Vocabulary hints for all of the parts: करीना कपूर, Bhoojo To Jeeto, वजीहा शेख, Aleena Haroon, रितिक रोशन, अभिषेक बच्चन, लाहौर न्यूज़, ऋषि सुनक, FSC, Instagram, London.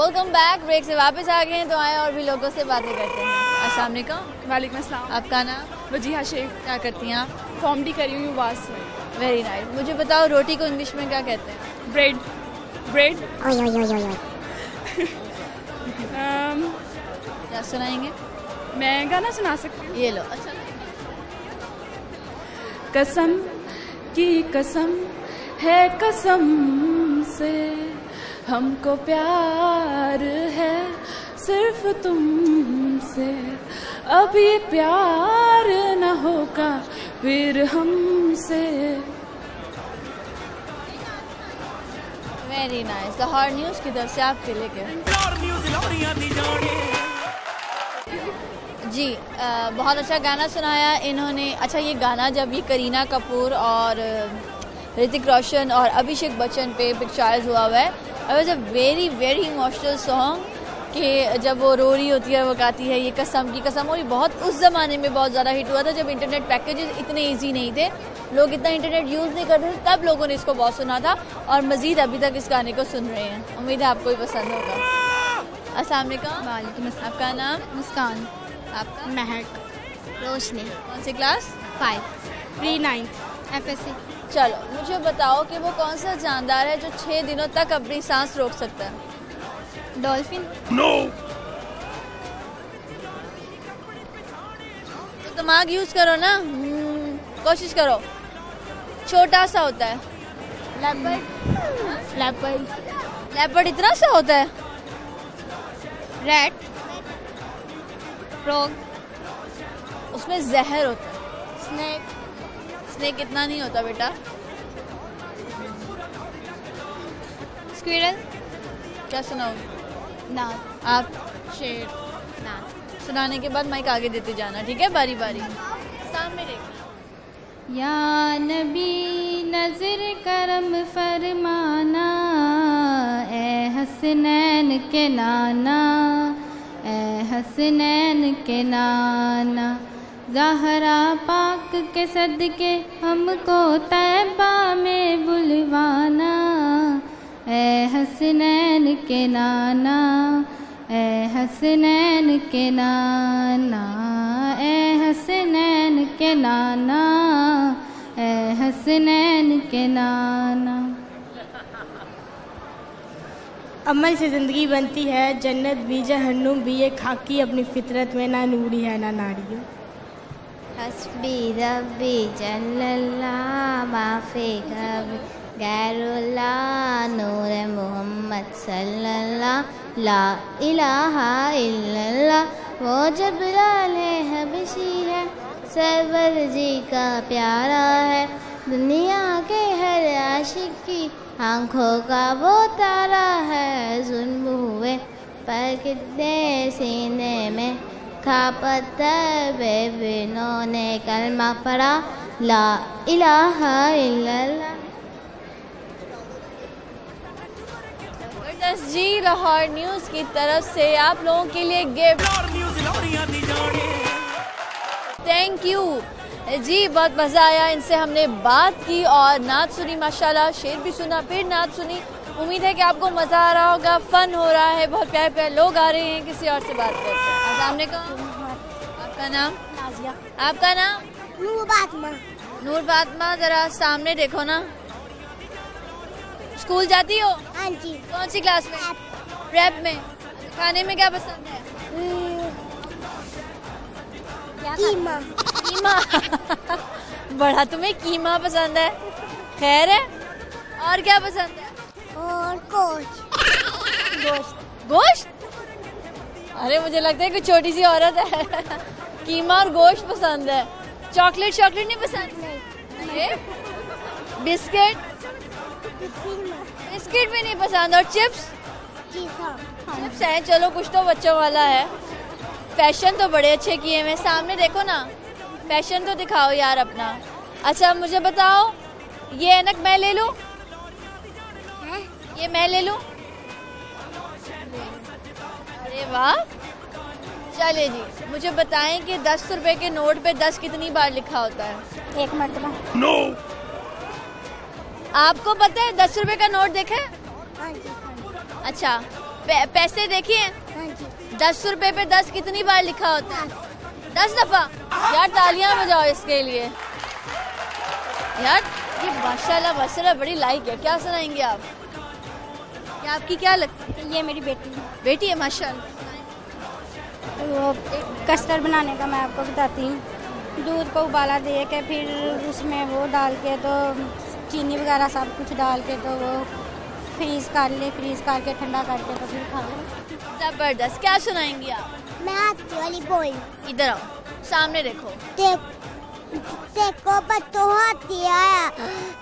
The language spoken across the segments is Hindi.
Welcome back. ब्रेक से वापस आ गए हैं तो आए और भी लोगों से बातें करते हैं। अस्सलाम वालेकुम। वालेकुम अस्सलाम। आपका नाम? वजीहा शेख। क्या करती हैं आप? फॉर्म डी करी हुई वास में। Very nice. मुझे बताओ रोटी को इंग्लिश में क्या कहते हैं? ब्रेड। ब्रेड क्या सुनाएंगे? मैं गाना सुना सकती हूँ। ये लो। अच्छा। कसम की कसम है कसम से, हमको प्यार है सिर्फ तुमसे, अब ये प्यार न होगा फिर हमसे। Very nice. लाहौर न्यूज़ की तरफ से आपके लेके जी बहुत अच्छा गाना सुनाया इन्होंने। अच्छा ये गाना जब ये करीना कपूर और रितिक रोशन और अभिषेक बच्चन पे पिक्चराइज हुआ हुआ है। It was a very very emotional song कि जब वो रो रही होती है वो गाती है ये कसम की कसम। और ये बहुत उस ज़माने में बहुत ज़्यादा हिट हुआ था जब इंटरनेट पैकेजेस इतने इजी नहीं थे, लोग इतना इंटरनेट यूज़ नहीं करते थे, तब लोगों ने इसको बहुत सुना था और मज़ीद अभी तक इस गाने को सुन रहे हैं। उम्मीद है आपको भी पसंद होगा। अस्सलाम वालेकुम। वालेकुम अस्सलाम। आपका नाम? मुस्कान। आपका? महक। रोशनी। कौन सी क्लास? 5 3-9 FSC। चलो मुझे बताओ कि वो कौन सा जानदार है जो 6 दिनों तक अपनी सांस रोक सकता है? डॉल्फिन। नो। तो दिमाग यूज करो ना, कोशिश करो। छोटा सा होता है। लेपर्ड। लेपर्ड। लेपर्ड इतना सा होता है। रैट। फ्रॉग। उसमें जहर होता है। स्नेक। स्नेक इतना नहीं होता बेटा। स्क्विरल। क्या सुनाओगे? नाथ। आप? शेर। नाथ। सुनाने के बाद माइक आगे देते जाना, ठीक है? बारी बारी सामने देखना। या नबी नजर करम फरमाना, ए हसनैन के नाना, ए हसनैन के नाना, ज़हरा पाक के सदके हमको तैबा में बुलवाना, ए हसनैन के नाना, ए हसनैन के नाना, ए हसनैन के नाना, ए हसनैन के नाना। अमल से ज़िंदगी बनती है, जन्नत भी जहन्नुम भी, ये खाकी अपनी फितरत में ना नूरी है ना नारी। हस्बी रब्बी जल्लल्लाह माफी कभी गैरुल्लाह, नूर मोहम्मद सल्लल्लाह, ला इलाहा इल्लल्लाह, वो जब लाले हबशी है, सरवर जी का प्यारा है, दुनिया के हर आशिक की आँखों का वो तारा है, जुल्म हुए पर कितने सीने में खा पत्थर बेबिनों ने कलमा पढ़ा, ला इलाहा इल्लल्लाह। जबरदस्त जी। लाहौर न्यूज़ की तरफ से आप लोगों के लिए गिफ्ट। थैंक यू जी, बहुत मज़ा आया। इनसे हमने बात की और नात सुनी, माशाल्लाह शेर भी सुना, फिर नात सुनी। उम्मीद है कि आपको मज़ा आ रहा होगा, फ़न हो रहा है, बहुत प्यारे प्यारे लोग आ रहे हैं। किसी और से बात करते हैं। सामने कौन? आपका नाम? नाजिया। आपका नाम? नूर फातिमा। नूर फातिमा ज़रा सामने देखो ना। स्कूल जाती हो? हाँ जी। कौन सी क्लास में? प्रेप में। खाने में क्या पसंद है? कीमा। कीमा। बड़ा तुम्हें कीमा पसंद है, खैर है। और क्या पसंद है? और गोश्त। गोश्त। गोश्त? अरे मुझे लगता है कोई छोटी सी औरत है। कीमा और गोश्त पसंद है। चॉकलेट? चॉकलेट नहीं पसंद। नहीं। बिस्किट? बिस्किट भी नहीं पसंद। और चिप्स? चिप्स हैं। चलो कुछ तो बच्चों वाला है। फैशन तो बड़े अच्छे किए हुए। सामने देखो ना, फैशन तो दिखाओ यार अपना। अच्छा मुझे बताओ, ये ऐनक मैं ले लूं? ये मैं ले लूं? अरे वाह। चले जी, मुझे बताएं कि 10 रुपए के नोट पे 10 कितनी बार लिखा होता है? 1 मरतबा। नो। आपको पता है? 10 रुपए का नोट देखा है? अच्छा, पैसे देखे हैं? 10 रुपए पे 10 कितनी बार लिखा होता है? 10 दफा। यार तालियां बजाओ इसके लिए। यार ये माशाल्लाह माशाल्लाह बड़ी लाइक है। क्या सुनाएंगे आप? ये आपकी क्या लगती है? ये मेरी बेटी है। बेटी है माशाल्लाह। वो कस्टर्ड बनाने का मैं आपको बताती हूँ। दूध को उबाला दे के फिर उसमें वो डाल के तो चीनी वगैरह सब कुछ डाल के तो वो फ्रीज कर ले, फ्रीज करके ठंडा करके तो फिर खा लो। जबरदस्त। क्या सुनाएंगी आप? मैं आपकी वाली बोल। इधर आओ, सामने देखो। देखो बच्चों हाथी आया,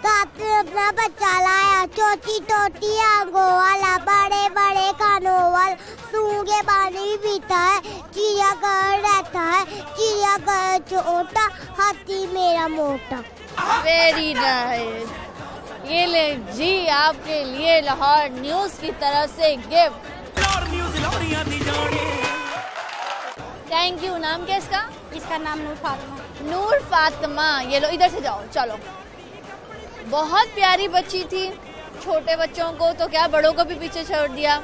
ताते अपना बच्चा लाया। छोटी टोटी आंखों वाला, बड़े बड़े कानों वाला, सूंघे पानी पीता है, चिड़ियाघर रहता है, चिड़ियाघर छोटा, हाथी मेरा मोटा। Very nice. ये ले जी आपके लिए लाहौर न्यूज की तरफ से गिफ्ट। Thank you. नाम क्या इसका? इसका नाम नूर फातिमा। नूर फातिमा, ये लो इधर से जाओ। चलो, बहुत प्यारी बच्ची थी। छोटे बच्चों को तो क्या, बड़ों को भी पीछे छोड़ दिया।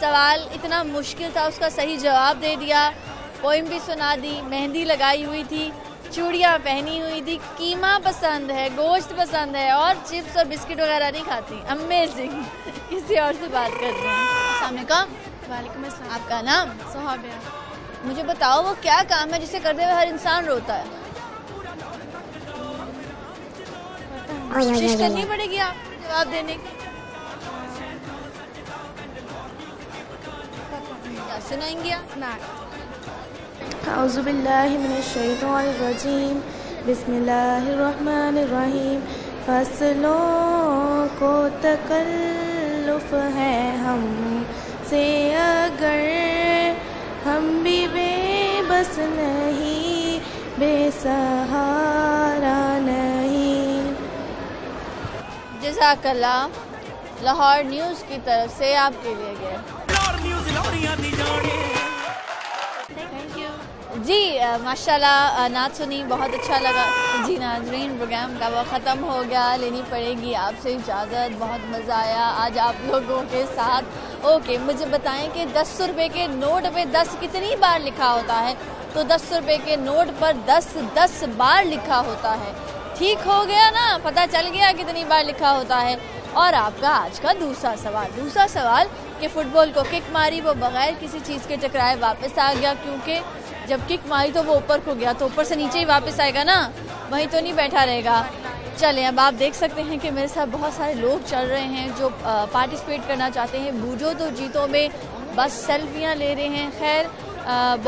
सवाल इतना मुश्किल था, उसका सही जवाब दे दिया। पोइम भी सुना दी, मेहंदी लगाई हुई थी, चूड़ियाँ पहनी हुई थी। कीमा पसंद है, गोश्त पसंद है और चिप्स और बिस्किट वगैरह नहीं खाती। अमेजिंग। किसी और से बात करते हैं। अस्सलाम वालेकुम। आपका नाम? सहाबिया। मुझे बताओ वो क्या काम है जिसे करते हुए हर इंसान रोता है? कोशिश करनी पड़ेगी आप जवाब देने की। क्या सुनाएंगी आप? ना औज़ुबिल्लाहि मिनश्शैतानिर्रजीम, बिस्मिल्लाहिर्रहमानिर्रहीम। फसलों को तकल्लुफ़ है हम से, अगर हम भी बेबस नहीं, बेसहारा नहीं। जज़ाकल्लाह। लाहौर न्यूज़ की तरफ से आपके लिए गए जी। माशाल्लाह नात सुनी, बहुत अच्छा लगा जी। नाजरीन, प्रोग्राम का वह ख़त्म हो गया, लेनी पड़ेगी आपसे इजाज़त। बहुत मज़ा आया आज आप लोगों के साथ। ओके, मुझे बताएं कि 10 रुपए के नोट पे 10 कितनी बार लिखा होता है? तो 10 रुपए के नोट पर 10 बार लिखा होता है। ठीक हो गया ना, पता चल गया कितनी बार लिखा होता है। और आपका आज का दूसरा सवाल कि फ़ुटबॉल को किक मारी, वो बग़ैर किसी चीज़ के टकराए वापस आ गया, क्योंकि जब किक मारी तो वो ऊपर को गया, तो ऊपर से नीचे ही वापस आएगा ना, वहीं तो नहीं बैठा रहेगा। चलें, अब आप देख सकते हैं कि मेरे साथ बहुत सारे लोग चल रहे हैं जो पार्टिसिपेट करना चाहते हैं बूझो तो जीतो में। बस सेल्फियां ले रहे हैं। खैर,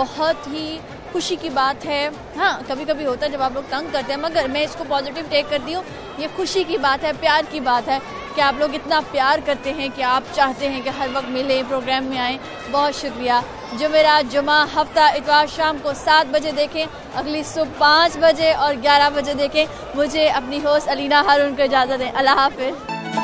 बहुत ही खुशी की बात है। हाँ, कभी कभी होता है जब आप लोग तंग करते हैं, मगर मैं इसको पॉजिटिव टेक करती हूँ। ये खुशी की बात है, प्यार की बात है कि आप लोग इतना प्यार करते हैं कि आप चाहते हैं कि हर वक्त मिले, प्रोग्राम में आएँ। बहुत शुक्रिया। जुमेरात, जुमा, हफ्ता, इतवार शाम को 7 बजे देखें, अगली सुबह 5 बजे और 11 बजे देखें। मुझे अपनी होस्ट अलीना हारून को इजाज़त दें। अल्लाह हाफ़िज़।